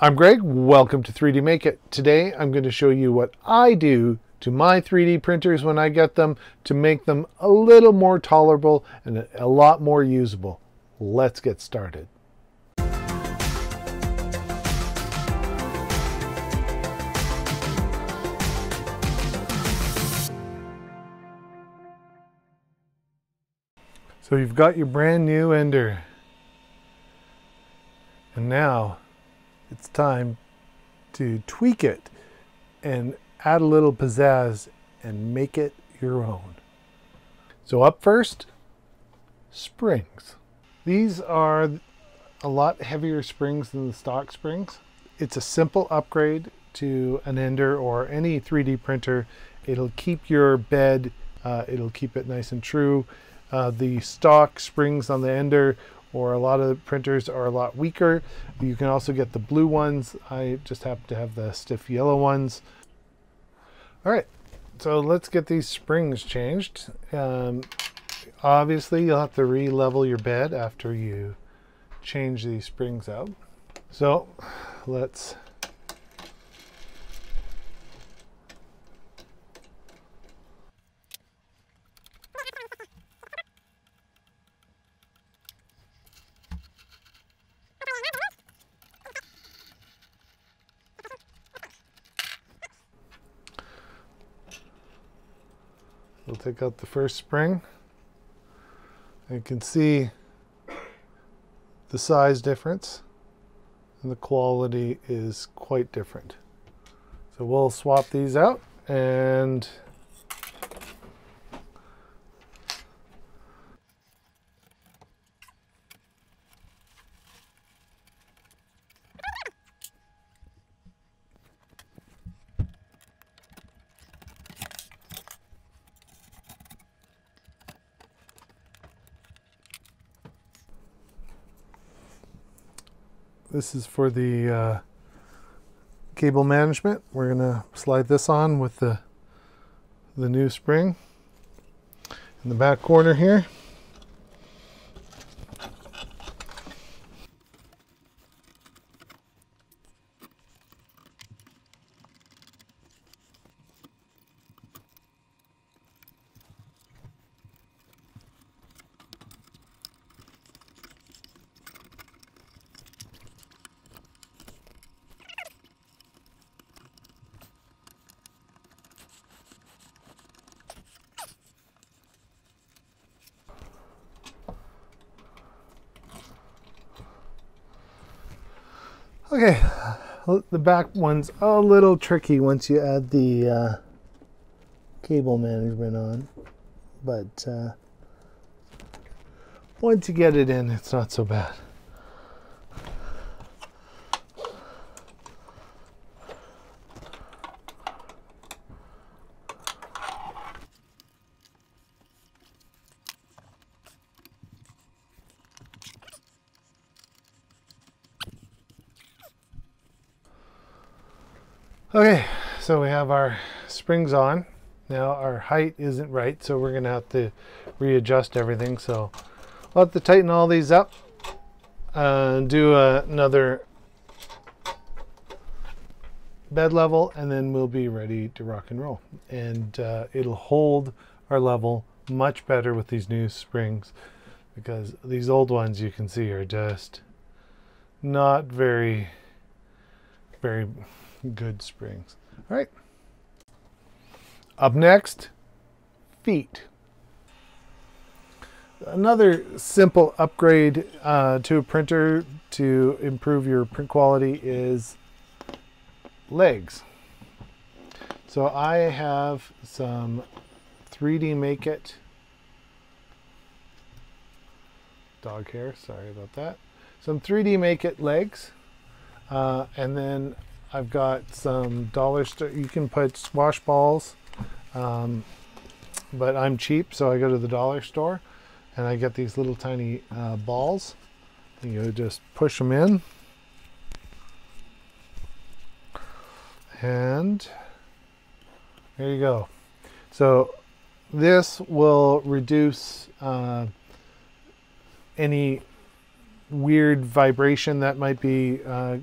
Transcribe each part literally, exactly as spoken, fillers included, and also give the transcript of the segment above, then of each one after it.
I'm Greg, welcome to three D Make It. Today I'm going to show you what I do to my three D printers when I get them to make them a little more tolerable and a lot more usable. Let's get started. So you've got your brand new Ender, and now it's time to tweak it and add a little pizzazz and make it your own. So up first, springs. These are a lot heavier springs than the stock springs. It's a simple upgrade to an Ender or any three D printer. It'll keep your bed, uh, it'll keep it nice and true. Uh, the stock springs on the Ender or a lot of printers are a lot weaker. You can also get the blue ones. I just happen to have the stiff yellow ones. All right, so let's get these springs changed. Um, obviously, you'll have to re-level your bed after you change these springs out. So let's We'll take out the first spring. You can see the size difference and the quality is quite different. So we'll swap these out and this is for the uh, cable management. We're gonna slide this on with the, the new spring in the back corner here. Okay, the back one's a little tricky once you add the uh, cable management on, but uh, once you get it in, it's not so bad. Okay, so we have our springs on. Now our height isn't right, so we're gonna have to readjust everything. So we'll have to tighten all these up and uh, do uh, another bed level, and then we'll be ready to rock and roll. And uh, it'll hold our level much better with these new springs, because these old ones you can see are just not very, very good springs. All right. Up next, feet. Another simple upgrade uh, to a printer to improve your print quality is legs. So I have some three D Make It dog hair. Sorry about that. Some three D Make It legs, uh, and then I've got some dollar store. You can put squash balls, um, but I'm cheap, so I go to the dollar store and I get these little tiny uh, balls. And you just push them in, and there you go. So this will reduce uh, any weird vibration that might be uh,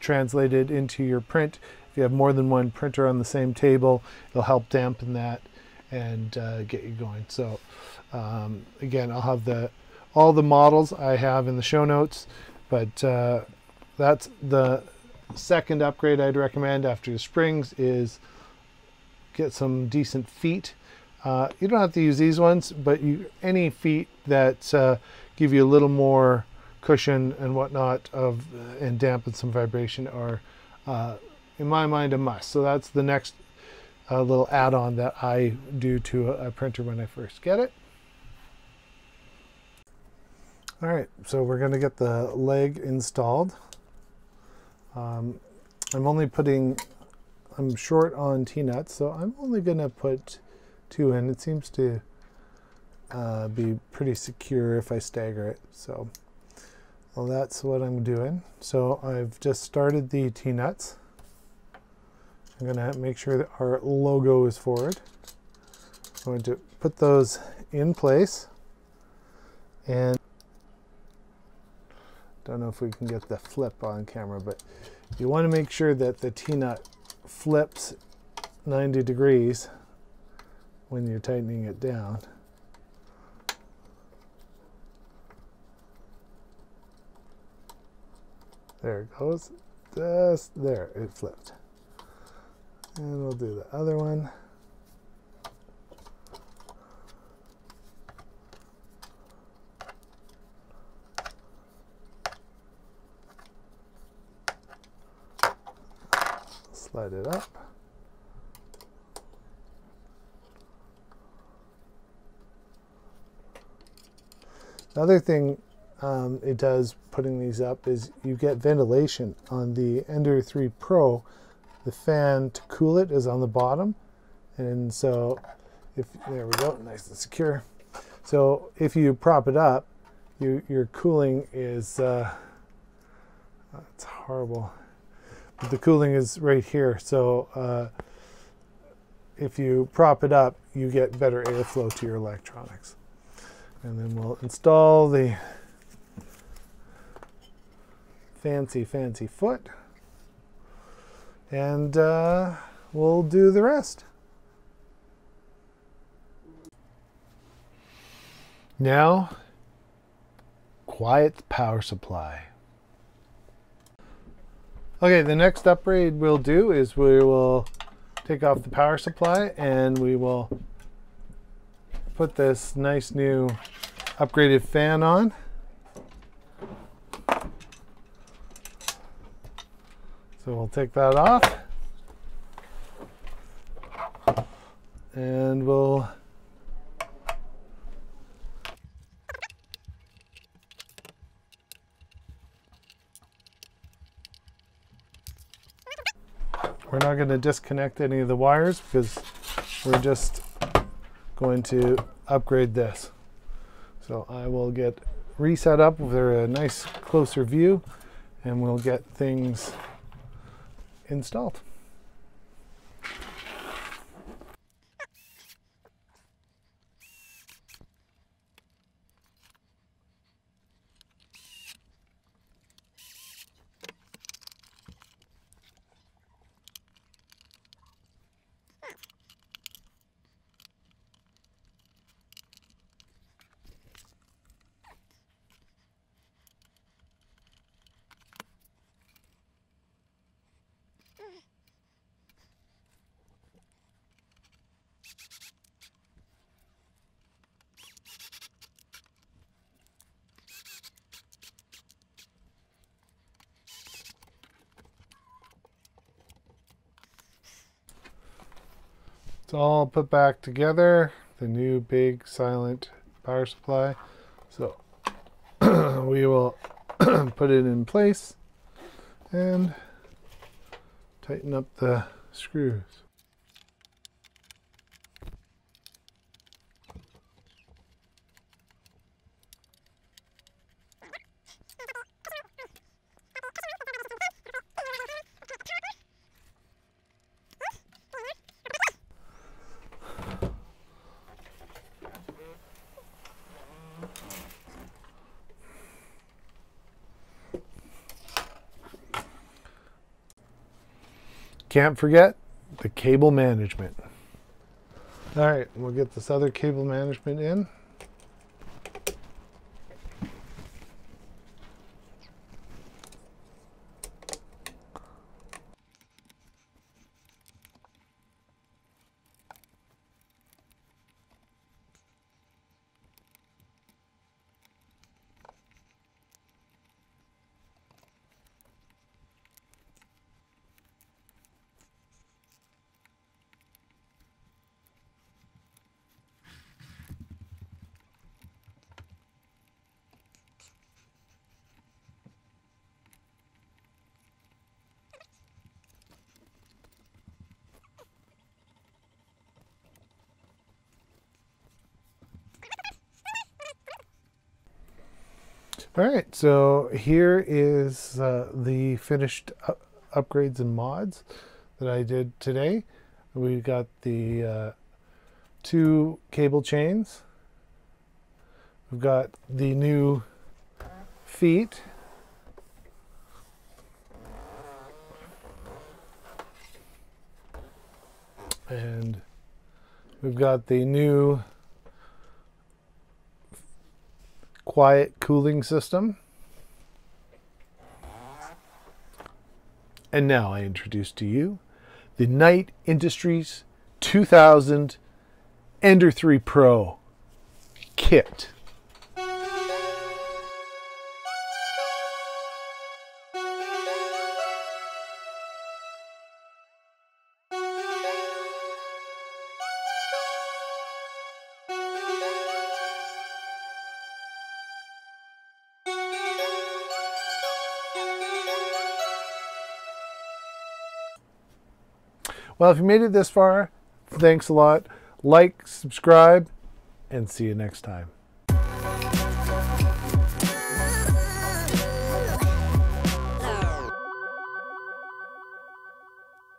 translated into your print. If you have more than one printer on the same table, it'll help dampen that and uh, get you going. So um, again, I'll have the all the models I have in the show notes, but uh, that's the second upgrade I'd recommend after your springs is get some decent feet. Uh, you don't have to use these ones, but you, any feet that uh, give you a little more cushion and whatnot of uh, and dampen some vibration are, uh, in my mind, a must. So that's the next uh, little add-on that I do to a, a printer when I first get it. All right, so we're going to get the leg installed. Um, I'm only putting, I'm short on T-nuts, so I'm only going to put two in. It seems to uh, be pretty secure if I stagger it. So well, that's what I'm doing. So I've just started the T-nuts. I'm going to make sure that our logo is forward. I'm going to put those in place. And don't know if we can get the flip on camera, but you want to make sure that the T-nut flips ninety degrees when you're tightening it down. There it goes. Just there, it flipped. And we'll do the other one. Slide it up. Another thing um, it does putting these up is you get ventilation on the Ender three Pro. The fan to cool it is on the bottom, and so if there we go, nice and secure. So if you prop it up, you, your cooling is uh, it's horrible. But the cooling is right here, so uh, if you prop it up, you get better airflow to your electronics. And then we'll install the fancy, fancy foot, and uh, we'll do the rest. Now, quiet power supply. Okay, the next upgrade we'll do is we will take off the power supply and we will put this nice new upgraded fan on. So we'll take that off and we'll We're not going to disconnect any of the wires because we're just going to upgrade this. So I will get reset up with a nice closer view and we'll get things installed. It's all put back together, the new big silent power supply. So we will put it in place and tighten up the screws. Can't forget the cable management. All right, we'll get this other cable management in. All right, so here is uh, the finished up upgrades and mods that I did today. We've got the uh, two cable chains. We've got the new feet. And we've got the new quiet cooling system. And now I introduce to you the Knight Industries two thousand Ender three Pro kit. Well, if you made it this far, thanks a lot. Like, subscribe, and see you next time.